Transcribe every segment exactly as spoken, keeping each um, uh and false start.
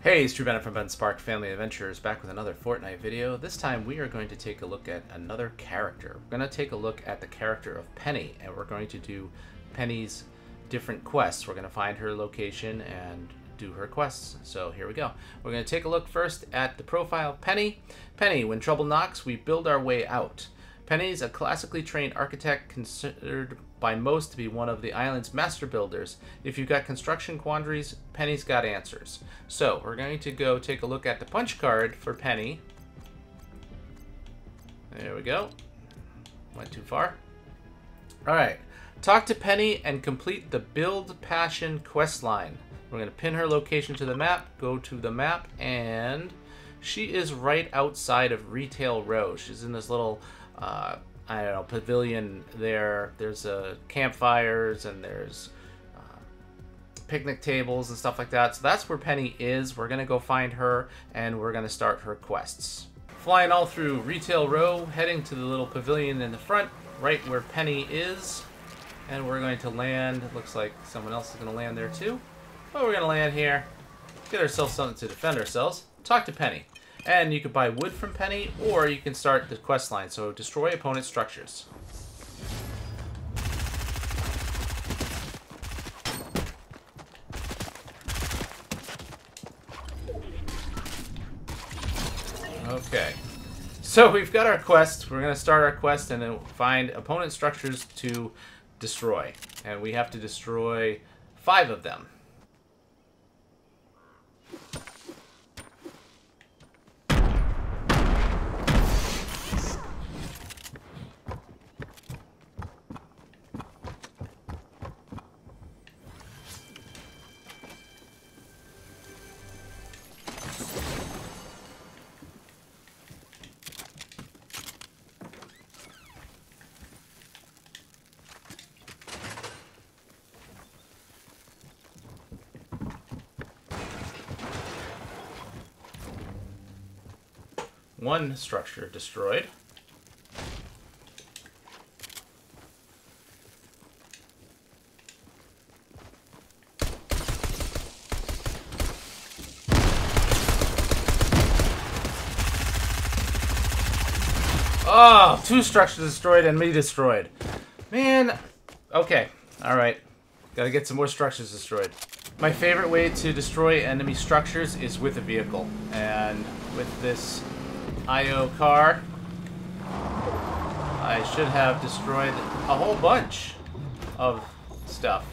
Hey, it's Drew Bennett from Ben Spark Family Adventures, back with another Fortnite video. This time we are going to take a look at another character. We're going to take a look at the character of Penny, and we're going to do Penny's different quests. We're going to find her location and do her quests. So here we go. We're going to take a look first at the profile Penny. Penny, when trouble knocks, we build our way out. Penny's a classically trained architect considered by most to be one of the island's master builders. If you've got construction quandaries, Penny's got answers. So we're going to go take a look at the punch card for Penny. There we go. Went too far. All right. Talk to Penny and complete the Build Passion quest line. We're going to pin her location to the map, go to the map, and she is right outside of Retail Row. She's in this little Uh, I don't know, pavilion there. There's uh, campfires and there's uh, picnic tables and stuff like that. So that's where Penny is. We're going to go find her and we're going to start her quests. Flying all through Retail Row, heading to the little pavilion in the front, right where Penny is. And we're going to land. It looks like someone else is going to land there too. But we're going to land here, get ourselves something to defend ourselves, talk to Penny. And you can buy wood from Penny, or you can start the quest line. So destroy opponent structures. Okay. So we've got our quest. We're going to start our quest and then find opponent structures to destroy. And we have to destroy five of them. One structure destroyed. Oh, two structures destroyed and me destroyed. Man, okay, all right. Gotta get some more structures destroyed. My favorite way to destroy enemy structures is with a vehicle, and with this I O car, I should have destroyed a whole bunch of stuff,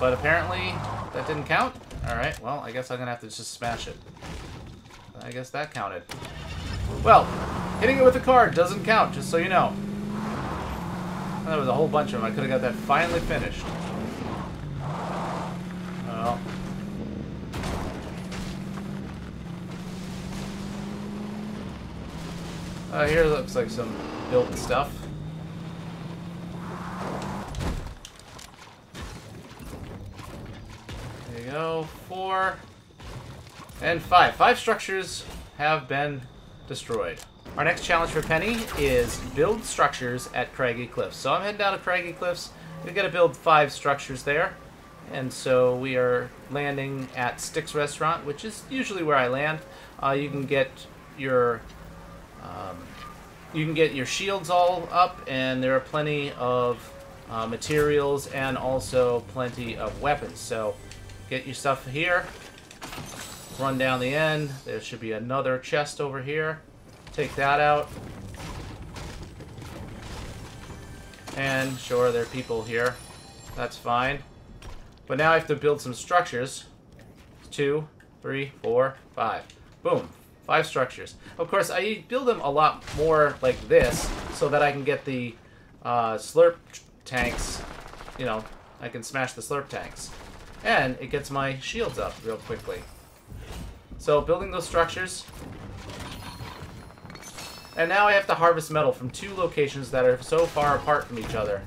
but apparently that didn't count. Alright, well, I guess I'm gonna have to just smash it. I guess that counted. Well, hitting it with a car doesn't count, just so you know. There was a whole bunch of them. I could have got that finally finished. Well, Uh, here looks like some built stuff. There you go. Four and five. Five structures have been destroyed. Our next challenge for Penny is build structures at Craggy Cliffs. So I'm heading down to Craggy Cliffs. We've got to build five structures there. And so we are landing at Styx Restaurant, which is usually where I land. Uh, you can get your... Um, you can get your shields all up, and there are plenty of uh, materials and also plenty of weapons. So get your stuff here, run down the end. There should be another chest over here. Take that out. And sure, there are people here. That's fine. But now I have to build some structures. Two, three, four, five. Boom. Five structures. Of course, I build them a lot more like this so that I can get the uh, slurp tanks. You know, I can smash the slurp tanks. And it gets my shields up real quickly. So, building those structures. And now I have to harvest metal from two locations that are so far apart from each other.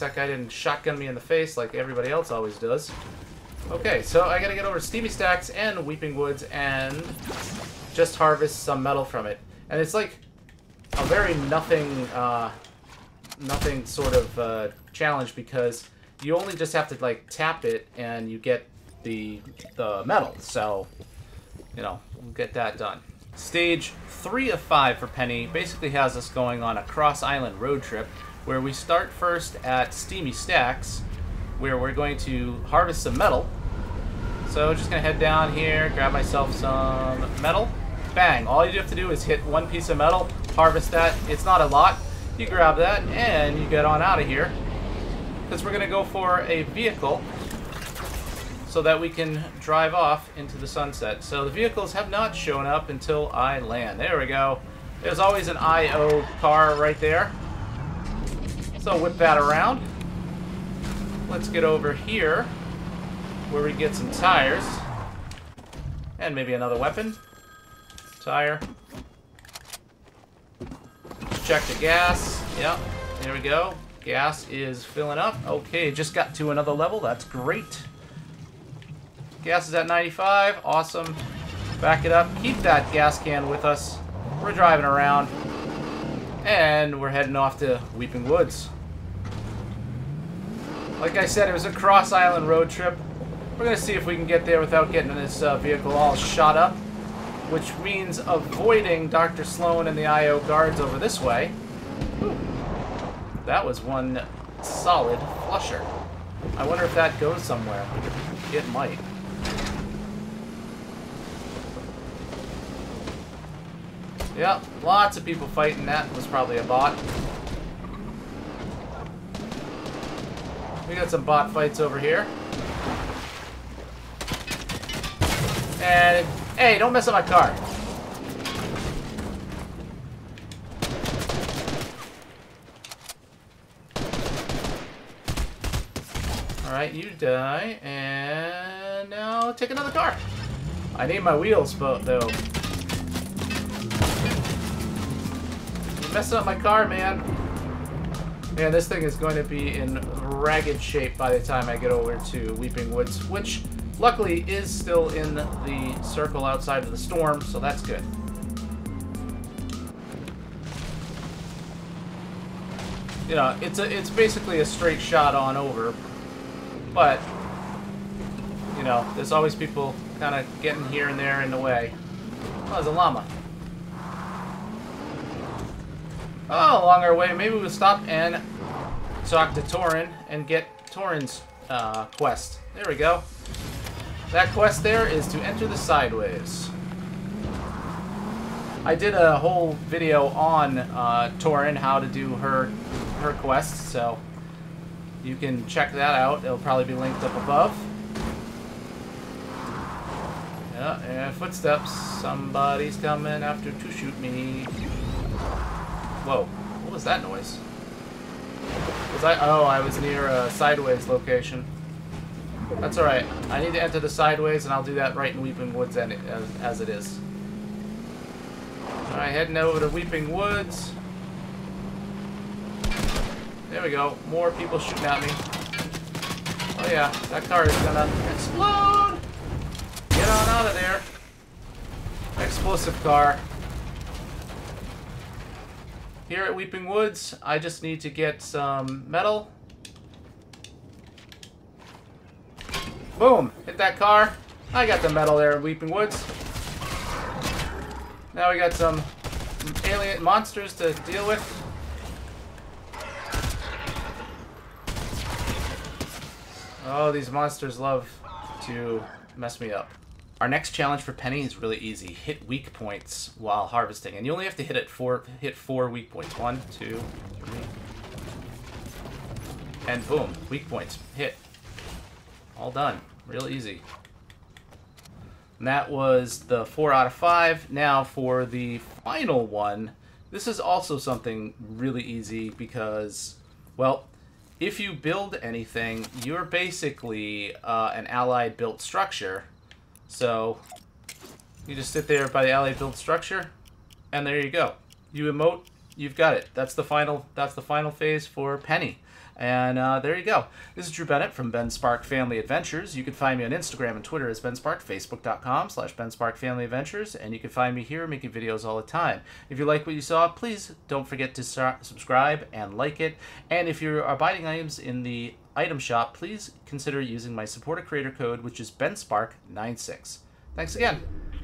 That guy didn't shotgun me in the face like everybody else always does. Okay, so I gotta get over to Steamy Stacks and Weeping Woods and just harvest some metal from it. And it's like a very nothing, uh, nothing sort of uh, challenge, because you only just have to like tap it and you get the the medal. So, you know, we'll get that done. Stage three of five for Penny basically has us going on a cross-island road trip, where we start first at Steamy Stacks, where we're going to harvest some metal. So just gonna head down here, grab myself some metal. Bang, all you have to do is hit one piece of metal, harvest that. It's not a lot. You grab that and you get on out of here, because we're gonna go for a vehicle so that we can drive off into the sunset. So the vehicles have not shown up until I land. There we go. There's always an I O car right there. So whip that around. Let's get over here where we get some tires and maybe another weapon. Tire. Check the gas. Yep, there we go. Gas is filling up. Okay, just got to another level. That's great. Gas is at ninety-five. Awesome. Back it up. Keep that gas can with us. We're driving around and we're heading off to Weeping Woods. Like I said, it was a cross-island road trip. We're going to see if we can get there without getting this uh, vehicle all shot up, which means avoiding Doctor Sloan and the I O guards over this way. Ooh, that was one solid flusher. I wonder if that goes somewhere. It might. Yep, lots of people fighting. That was probably a bot. We got some bot fights over here. And, hey, don't mess up my car. Alright, you die. And now take another car. I need my wheels, but, though. You're messing up my car, man. Man, this thing is going to be in ragged shape by the time I get over to Weeping Woods, which luckily is still in the circle outside of the storm, so that's good. You know, it's a, it's basically a straight shot on over, but, you know, there's always people kind of getting here and there in the way. Oh, there's a llama. Oh, along our way, maybe we'll stop and talk to Torin and get Torin's uh, quest. There we go. That quest there is to enter the Sideways. I did a whole video on uh, Torin, how to do her her quest, so you can check that out. It'll probably be linked up above. Yeah, and footsteps. Somebody's coming after to shoot me. Whoa, what was that noise? Was I? Oh, I was near a Sideways location. That's alright. I need to enter the Sideways, and I'll do that right in Weeping Woods as, as it is. Alright, heading over to Weeping Woods. There we go. More people shooting at me. Oh yeah, that car is gonna explode! Get on out of there. Explosive car. Here at Weeping Woods, I just need to get some metal. Boom! Hit that car. I got the metal there at Weeping Woods. Now we got some alien monsters to deal with. Oh, these monsters love to mess me up. Our next challenge for Penny is really easy. Hit weak points while harvesting. And you only have to hit it four hit four weak points. One, two, three. And boom, weak points. Hit. All done. Real easy. And that was the four out of five. Now for the final one, this is also something really easy because, well, if you build anything, you're basically uh, an allied built structure. So, you just sit there by the alley build structure, and there you go. You emote, you've got it. That's the final, that's the final phase for Penny. And uh, there you go. This is Drew Bennett from Ben Spark Family Adventures. You can find me on Instagram and Twitter as BenSpark, facebook.com slash BenSpark Family Adventures, and you can find me here making videos all the time. If you like what you saw, please don't forget to subscribe and like it. And if you are buying items in the item shop, please consider using my supporter creator code, which is BenSpark ninety-six. Thanks again.